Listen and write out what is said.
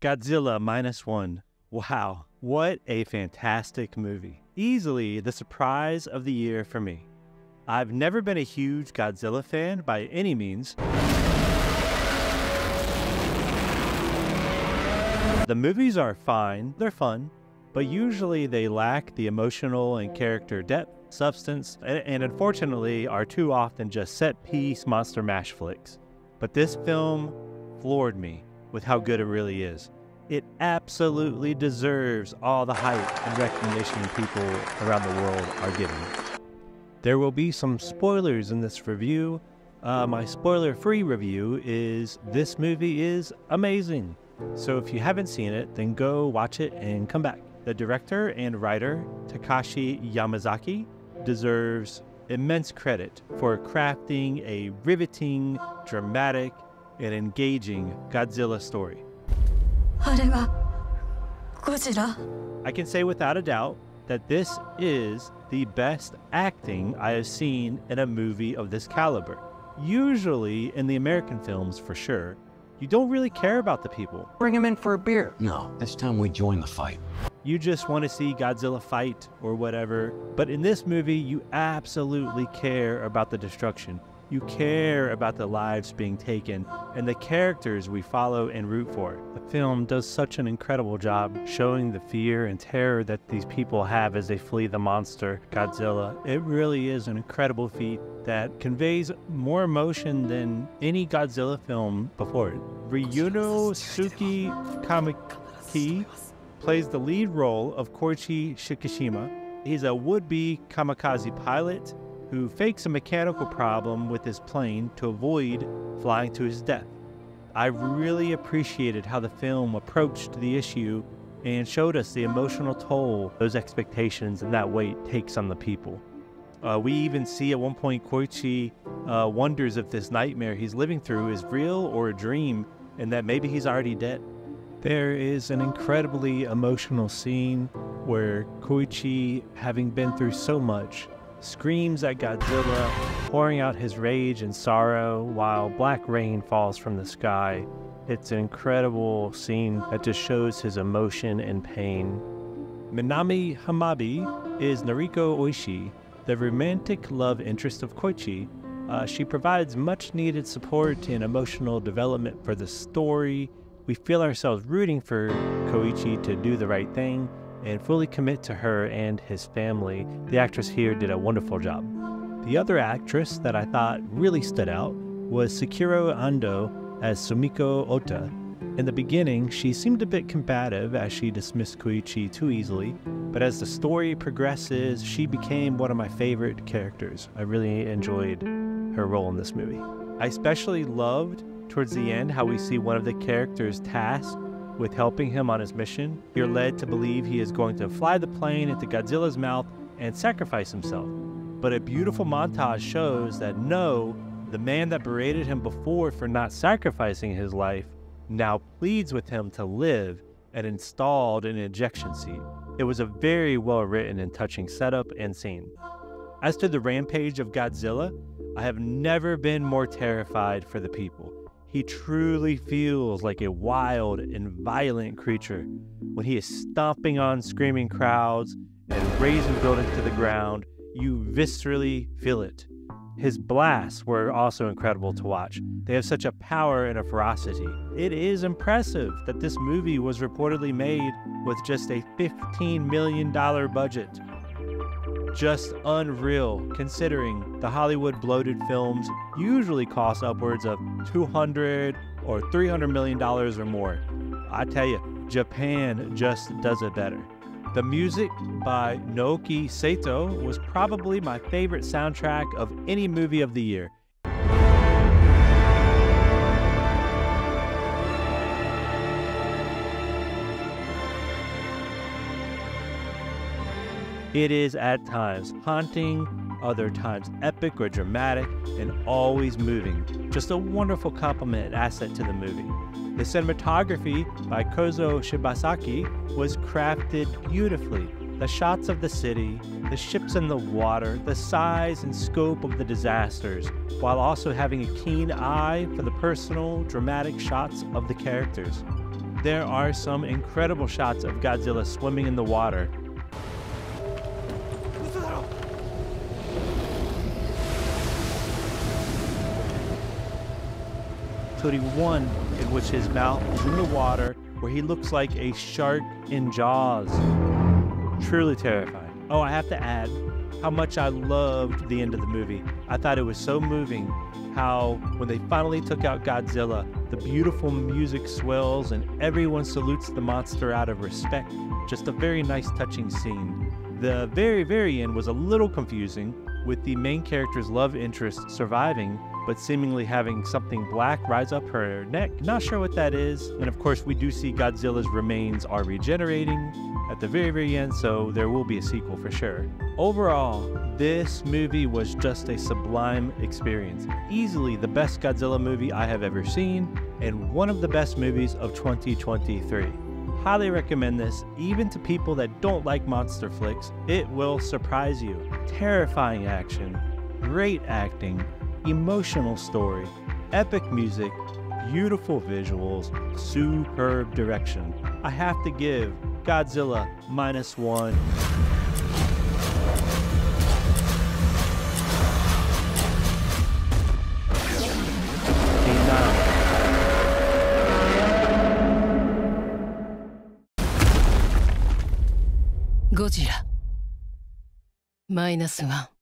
Godzilla Minus One. Wow, what a fantastic movie. Easily the surprise of the year for me. I've never been a huge Godzilla fan by any means. The movies are fine, they're fun, but usually they lack the emotional and character depth, substance, and unfortunately are too often just set-piece monster mash flicks. But this film floored me with how good it really is. It absolutely deserves all the hype and recognition people around the world are giving it. There will be some spoilers in this review. My spoiler-free review is this movie is amazing. So if you haven't seen it, then go watch it and come back. The director and writer, Takashi Yamazaki, deserves immense credit for crafting a riveting, dramatic, and engaging Godzilla story. I can say without a doubt that this is the best acting I have seen in a movie of this caliber. Usually, in the American films for sure, you don't really care about the people. Bring them in for a beer. No, this time we join the fight. You just want to see Godzilla fight or whatever, but in this movie, you absolutely care about the destruction. You care about the lives being taken and the characters we follow and root for. The film does such an incredible job showing the fear and terror that these people have as they flee the monster, Godzilla. It really is an incredible feat that conveys more emotion than any Godzilla film before it. Ryunosuke Kamiki plays the lead role of Koichi Shikishima. He's a would-be kamikaze pilot who fakes a mechanical problem with his plane to avoid flying to his death. I really appreciated how the film approached the issue and showed us the emotional toll those expectations and that weight takes on the people. We even see at one point Koichi wonders if this nightmare he's living through is real or a dream, and that maybe he's already dead. There is an incredibly emotional scene where Koichi, having been through so much, screams at Godzilla, pouring out his rage and sorrow while black rain falls from the sky. It's an incredible scene that just shows his emotion and pain. Minami Hamabe is Noriko Oishi, the romantic love interest of Koichi. She provides much needed support and emotional development for the story. We feel ourselves rooting for Koichi to do the right thing and fully commit to her and his family. The actress here did a wonderful job. The other actress that I thought really stood out was Sakura Ando as Sumiko Ota. In the beginning, she seemed a bit combative as she dismissed Koichi too easily, but as the story progresses, she became one of my favorite characters. I really enjoyed her role in this movie. I especially loved, towards the end, how we see one of the characters tasked with helping him on his mission. You're led to believe he is going to fly the plane into Godzilla's mouth and sacrifice himself. But a beautiful montage shows that no, the man that berated him before for not sacrificing his life now pleads with him to live and installed an ejection seat. It was a very well written and touching setup and scene. As to the rampage of Godzilla, I have never been more terrified for the people. He truly feels like a wild and violent creature when he is stomping on screaming crowds and razing buildings to the ground. You viscerally feel it. His blasts were also incredible to watch. They have such a power and a ferocity. It is impressive that this movie was reportedly made with just a $15 million budget. Just unreal, considering the Hollywood bloated films usually cost upwards of $200 or $300 million or more. I tell you, Japan just does it better. The music by Naoki Saito was probably my favorite soundtrack of any movie of the year. It is at times haunting, other times epic or dramatic, and always moving. Just a wonderful compliment and asset to the movie. The cinematography by Kozo Shibasaki was crafted beautifully. The shots of the city, the ships in the water, the size and scope of the disasters, while also having a keen eye for the personal, dramatic shots of the characters. there are some incredible shots of Godzilla swimming in the water. Including one in which his mouth is in the water, where he looks like a shark in Jaws. Truly terrifying. Oh, I have to add how much I loved the end of the movie. I thought it was so moving how when they finally took out Godzilla, the beautiful music swells and everyone salutes the monster out of respect. Just a very nice, touching scene. The very, very end was a little confusing, with the main character's love interest surviving, but seemingly having something black rise up her neck. Not sure what that is. And of course, we do see Godzilla's remains are regenerating at the very, very end, so there will be a sequel for sure. Overall, this movie was just a sublime experience. Easily the best Godzilla movie I have ever seen, and one of the best movies of 2023. Highly recommend this, even to people that don't like monster flicks. It will surprise you. Terrifying action, great acting, emotional story, epic music, beautiful visuals, superb direction. I have to give Godzilla Minus One. Godzilla Minus One.